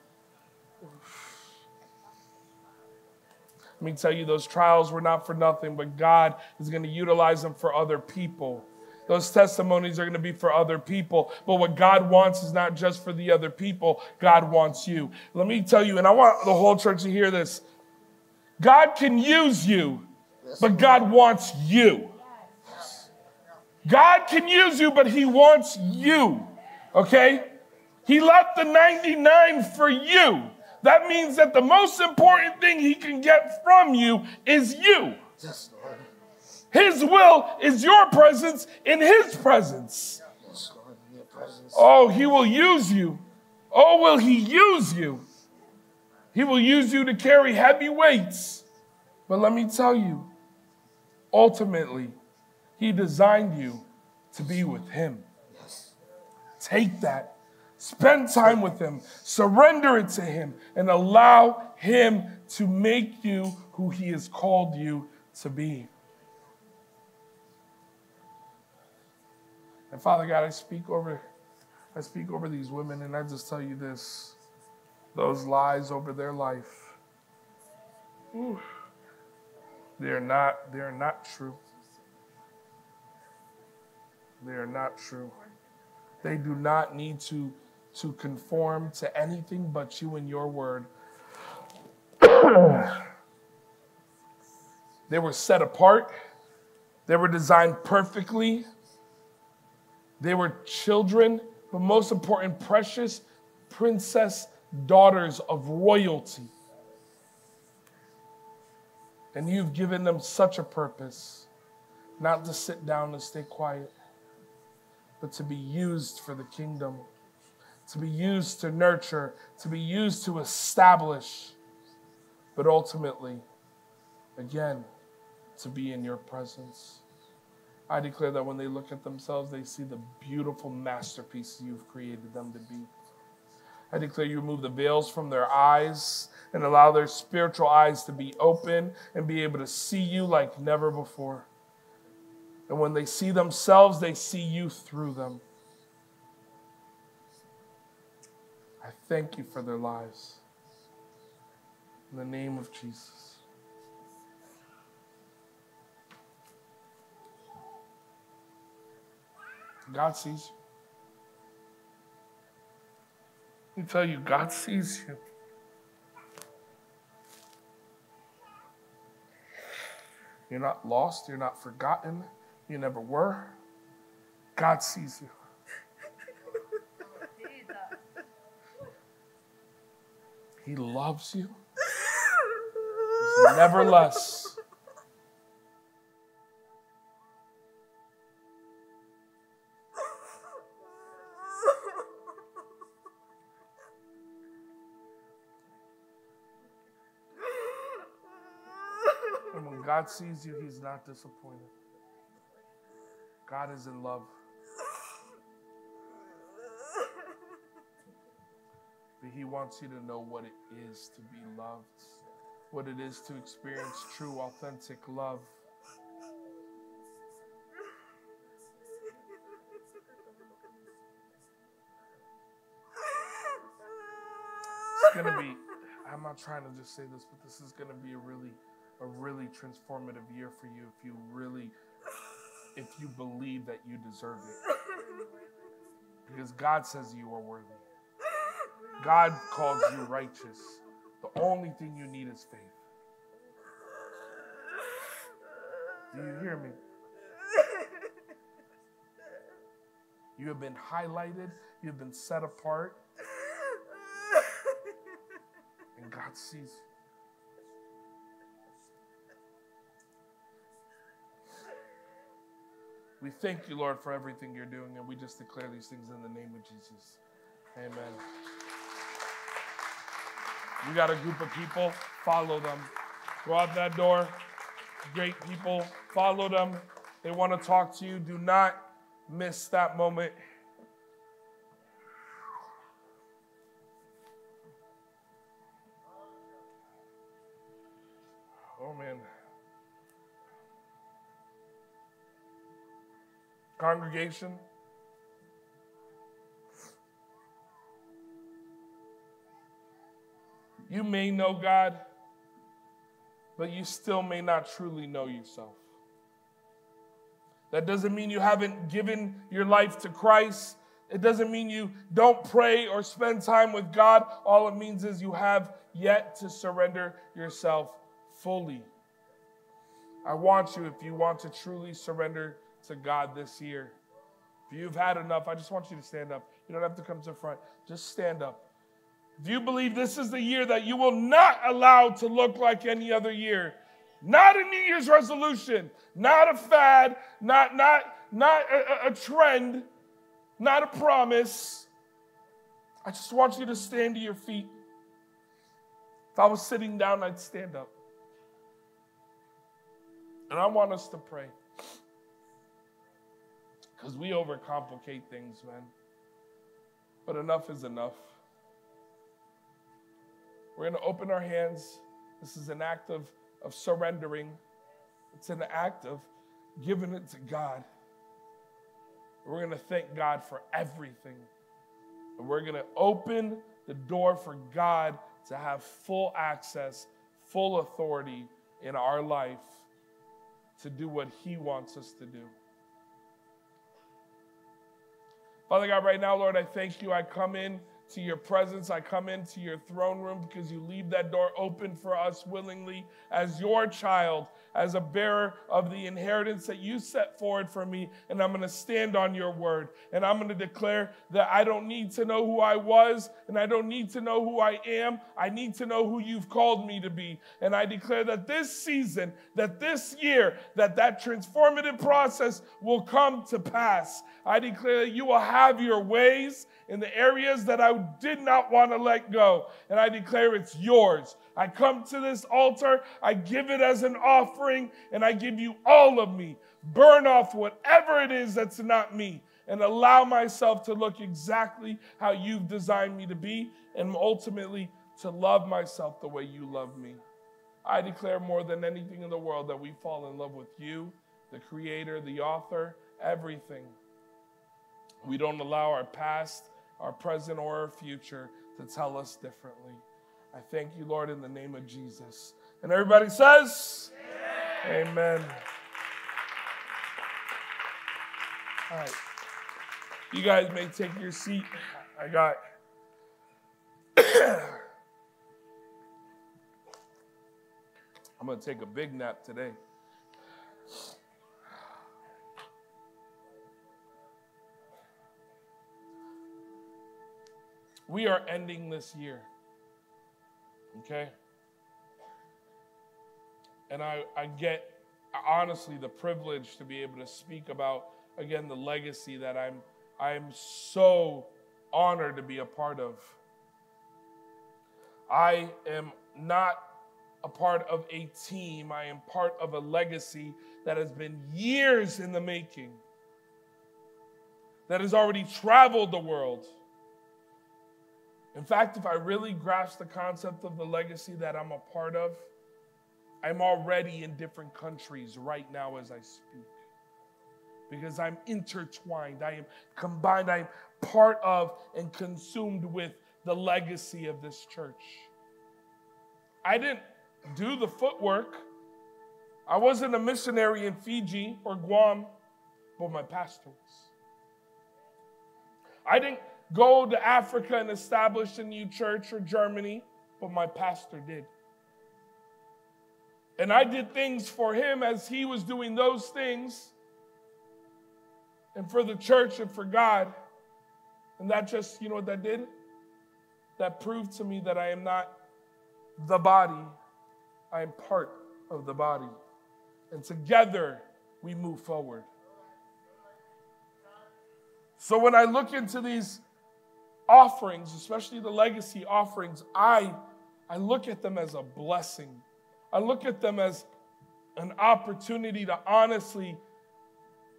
Let me tell you, those trials were not for nothing, but God is going to utilize them for other people. Those testimonies are going to be for other people. But what God wants is not just for the other people. God wants you. Let me tell you, and I want the whole church to hear this. God can use you, but God wants you. God can use you, but he wants you, okay? He left the 99 for you. That means that the most important thing he can get from you is you. Yes, Lord. His will is your presence in his presence. Yes, Lord, in your presence. Oh, he will use you. Oh, will he use you? He will use you to carry heavy weights. But let me tell you, ultimately, he designed you to be with him. Yes. Take that. Spend time with him, surrender it to him, and allow him to make you who he has called you to be. And Father God, I speak over these women, and I just tell you this, those lies over their life, they're not true. They are not true. They do not need to conform to anything but you and your word. They were set apart. They were designed perfectly. They were children, but most important, precious princess daughters of royalty. And you've given them such a purpose, not to sit down and stay quiet, but to be used for the kingdom, to be used to nurture, to be used to establish, but ultimately, again, to be in your presence. I declare that when they look at themselves, they see the beautiful masterpiece you've created them to be. I declare you remove the veils from their eyes and allow their spiritual eyes to be open and be able to see you like never before. And when they see themselves, they see you through them. I thank you for their lives. In the name of Jesus. God sees you. Let me tell you, God sees you. You're not lost. You're not forgotten. You never were. God sees you. He loves you. He's never less. And when God sees you, he's not disappointed. God is in love. But he wants you to know what it is to be loved, what it is to experience true, authentic love. It's going to be, I'm not trying to just say this, but this is going to be a really transformative year for you if you really, if you believe that you deserve it. Because God says you are worthy. God calls you righteous. The only thing you need is faith. Do you hear me? You have been highlighted. You have been set apart. And God sees you. We thank you, Lord, for everything you're doing, and we just declare these things in the name of Jesus. Amen. You got a group of people, follow them. Go out that door. Great people, follow them. They want to talk to you. Do not miss that moment. Oh, man. Congregation, you may know God, but you still may not truly know yourself. That doesn't mean you haven't given your life to Christ. It doesn't mean you don't pray or spend time with God. All it means is you have yet to surrender yourself fully. I want you, if you want to truly surrender to God this year. If you've had enough, I just want you to stand up. You don't have to come to the front. Just stand up. If you believe this is the year that you will not allow to look like any other year, not a New Year's resolution, not a fad, not a trend, not a promise, I just want you to stand to your feet. If I was sitting down, I'd stand up. And I want us to pray. Because we overcomplicate things, man. But enough is enough. We're going to open our hands. This is an act of surrendering. It's an act of giving it to God. We're going to thank God for everything. And we're going to open the door for God to have full access, full authority in our life to do what he wants us to do. Father God, right now, Lord, I thank you. I come in to your presence. I come into your throne room because you leave that door open for us willingly as your child, as a bearer of the inheritance that you set forward for me. And I'm going to stand on your word. And I'm going to declare that I don't need to know who I was and I don't need to know who I am. I need to know who you've called me to be. And I declare that this season, that this year, that transformative process will come to pass. I declare that you will have your ways in the areas that I did not want to let go. And I declare it's yours. I come to this altar, I give it as an offering, and I give you all of me. Burn off whatever it is that's not me. and allow myself to look exactly how you've designed me to be, and ultimately to love myself the way you love me. I declare more than anything in the world that we fall in love with you, the creator, the author, everything. We don't allow our past, our present, or our future to tell us differently. I thank you, Lord, in the name of Jesus. And everybody says, amen. Amen. All right. You guys may take your seat. I got I'm going to take a big nap today. We are ending this year, okay? And I get, honestly, the privilege to be able to speak about, again, the legacy that I'm so honored to be a part of. I am not a part of a team. I am part of a legacy that has been years in the making, that has already traveled the world. In fact, if I really grasp the concept of the legacy that I'm a part of, I'm already in different countries right now as I speak, because I'm intertwined, I am combined, I am part of and consumed with the legacy of this church. I didn't do the footwork. I wasn't a missionary in Fiji or Guam, but my pastor was. I didn't go to Africa and establish a new church or Germany, but my pastor did. And I did things for him as he was doing those things, and for the church and for God. And that just, you know what that did? That proved to me that I am not the body, I am part of the body. And together we move forward. So when I look into these offerings, especially the legacy offerings, I look at them as a blessing. I look at them as an opportunity to honestly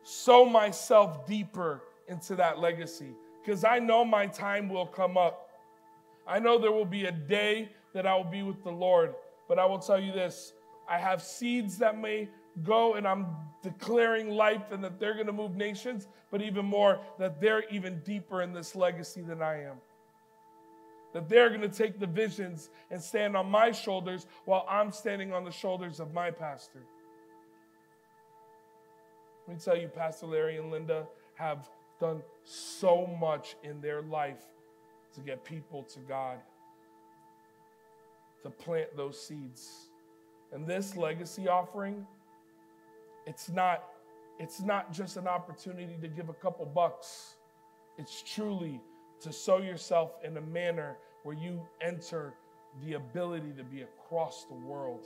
sow myself deeper into that legacy, because I know my time will come up. I know there will be a day that I will be with the Lord, but I will tell you this. I have seeds that may go, and I'm declaring life and that they're going to move nations, but even more, that they're even deeper in this legacy than I am. That they're going to take the visions and stand on my shoulders while I'm standing on the shoulders of my pastor. Let me tell you, Pastor Larry and Linda have done so much in their life to get people to God, to plant those seeds. And this legacy offering, it's not just an opportunity to give a couple bucks. It's truly to sow yourself in a manner where you enter the ability to be across the world.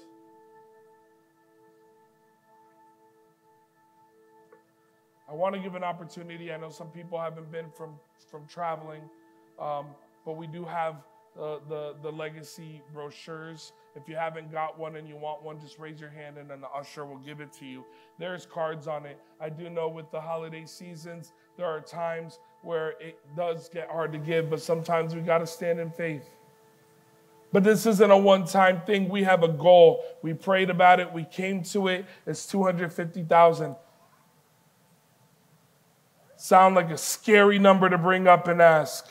I want to give an opportunity. I know some people haven't been from traveling, but we do have the legacy brochures. If you haven't got one and you want one, just raise your hand and then the usher will give it to you. There's cards on it. I do know with the holiday seasons, there are times where it does get hard to give, but sometimes we got to stand in faith. But this isn't a one-time thing. We have a goal. We prayed about it. We came to it. It's $250,000. Sound like a scary number to bring up and ask.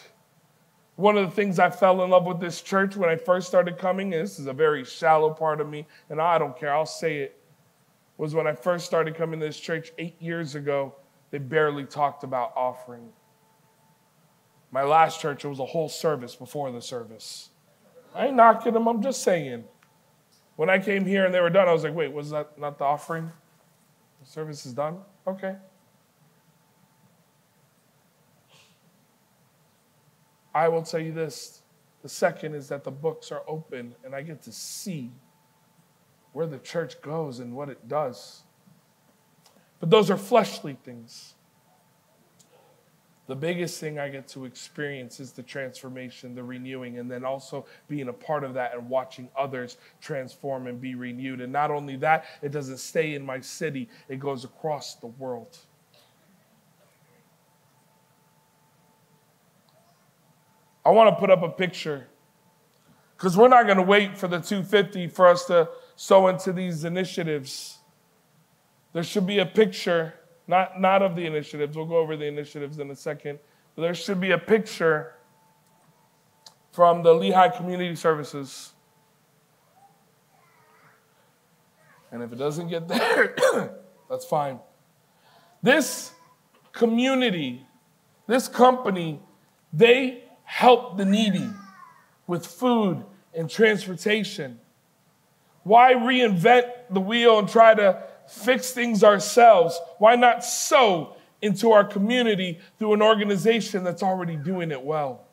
One of the things I fell in love with this church when I first started coming, and this is a very shallow part of me, and I don't care, I'll say it, was when I first started coming to this church 8 years ago, they barely talked about offering. My last church, it was a whole service before the service. I ain't knocking them, I'm just saying. When I came here and they were done, I was like, wait, was that not the offering? The service is done? Okay. I will tell you this. The second is that the books are open and I get to see where the church goes and what it does. But those are fleshly things. The biggest thing I get to experience is the transformation, the renewing, and then also being a part of that and watching others transform and be renewed. And not only that, it doesn't stay in my city. It goes across the world. I want to put up a picture because we're not going to wait for the 250 for us to sow into these initiatives. There should be a picture, not of the initiatives. We'll go over the initiatives in a second. But there should be a picture from the Lehigh Community Services. And if it doesn't get there, that's fine. This community, this company, they help the needy with food and transportation. Why reinvent the wheel and try to fix things ourselves? Why not sow into our community through an organization that's already doing it well?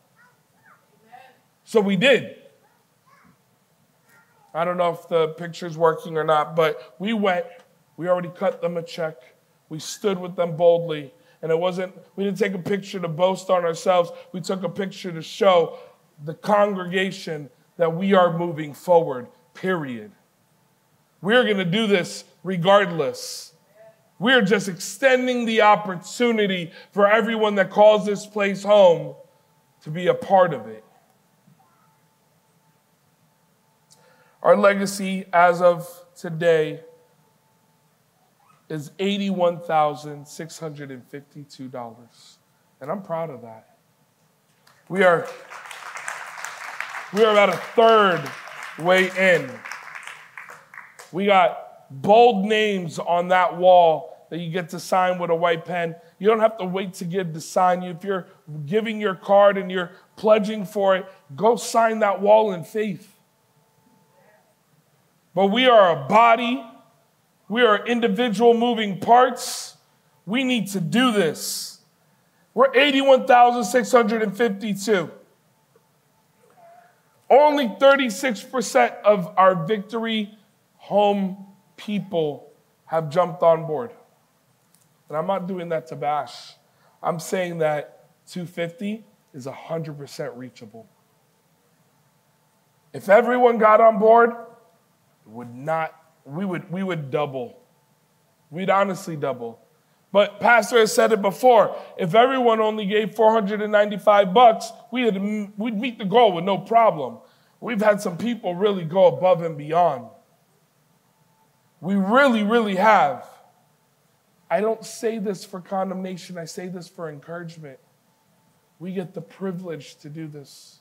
So we did. I don't know if the picture's working or not, but we went. We already cut them a check. We stood with them boldly. And we didn't take a picture to boast on ourselves. We took a picture to show the congregation that we are moving forward, period. We're going to do this regardless. We're just extending the opportunity for everyone that calls this place home to be a part of it. Our legacy as of today is $81,652. And I'm proud of that. We are about a third way in. We got bold names on that wall that you get to sign with a white pen. You don't have to wait to give to sign you. If you're giving your card and you're pledging for it, go sign that wall in faith. But we are a body. We are individual moving parts. We need to do this. We're 81,652. Only 36% of our Victory Home people have jumped on board. And I'm not doing that to bash. I'm saying that 250 is 100% reachable. If everyone got on board, it would not. We would double. We'd honestly double. But Pastor has said it before. If everyone only gave $495, we'd meet the goal with no problem. We've had some people really go above and beyond. We really, really have. I don't say this for condemnation. I say this for encouragement. We get the privilege to do this.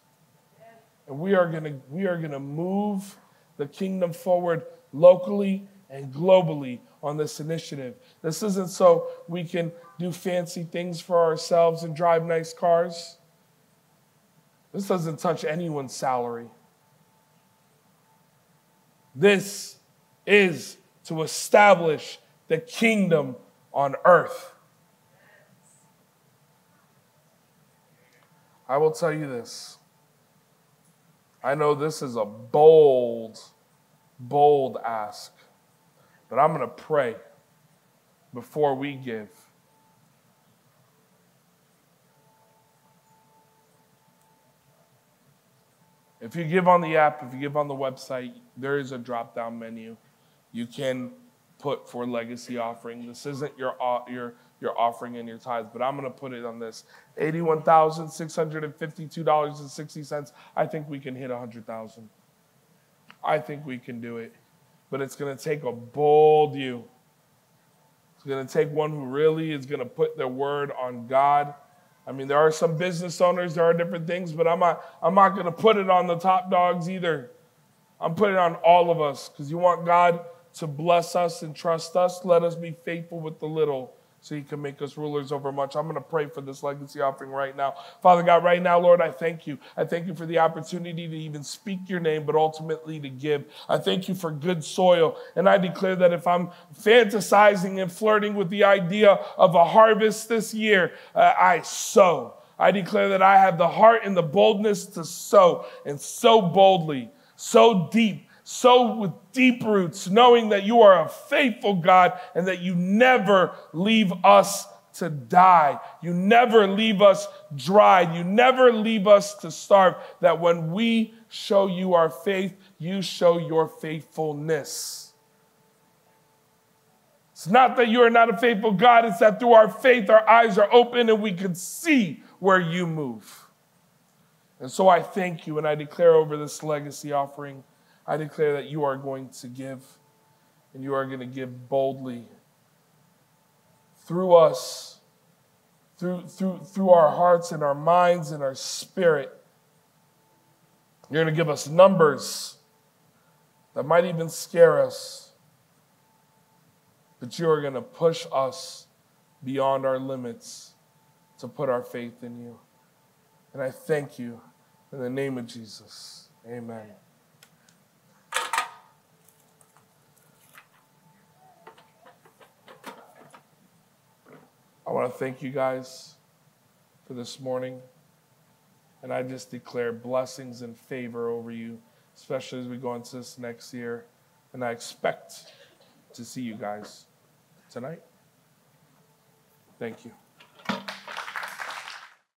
And we are gonna move the kingdom forward locally and globally on this initiative. This isn't so we can do fancy things for ourselves and drive nice cars. This doesn't touch anyone's salary. This is to establish the kingdom on earth. I will tell you this. I know this is a bold ask, but I'm going to pray before we give. If you give on the app, if you give on the website, there is a drop-down menu. You can put for legacy offering. This isn't your offering and your tithes, but I'm going to put it on this. $81,652.60. I think we can hit $100,000. I think we can do it, but it's going to take a bold you. It's going to take one who really is going to put their word on God. I mean, there are some business owners, there are different things, but I'm not going to put it on the top dogs either. I'm putting it on all of us because you want God to bless us and trust us. Let us be faithful with the little so he can make us rulers over much. I'm going to pray for this legacy offering right now. Father God, right now, Lord, I thank you. I thank you for the opportunity to even speak your name, but ultimately to give. I thank you for good soil. And I declare that if I'm fantasizing and flirting with the idea of a harvest this year, I sow. I declare that I have the heart and the boldness to sow, and sow boldly, sow deep. So with deep roots, knowing that you are a faithful God and that you never leave us to die. You never leave us dry. You never leave us to starve. That when we show you our faith, you show your faithfulness. It's not that you are not a faithful God. It's that through our faith, our eyes are open and we can see where you move. And so I thank you, and I declare over this legacy offering, I declare that you are going to give, and you are going to give boldly through us, through our hearts and our minds and our spirit. You're going to give us numbers that might even scare us, but you are going to push us beyond our limits to put our faith in you. And I thank you in the name of Jesus. Amen. I want to thank you guys for this morning. And I just declare blessings and favor over you, especially as we go into this next year. And I expect to see you guys tonight. Thank you.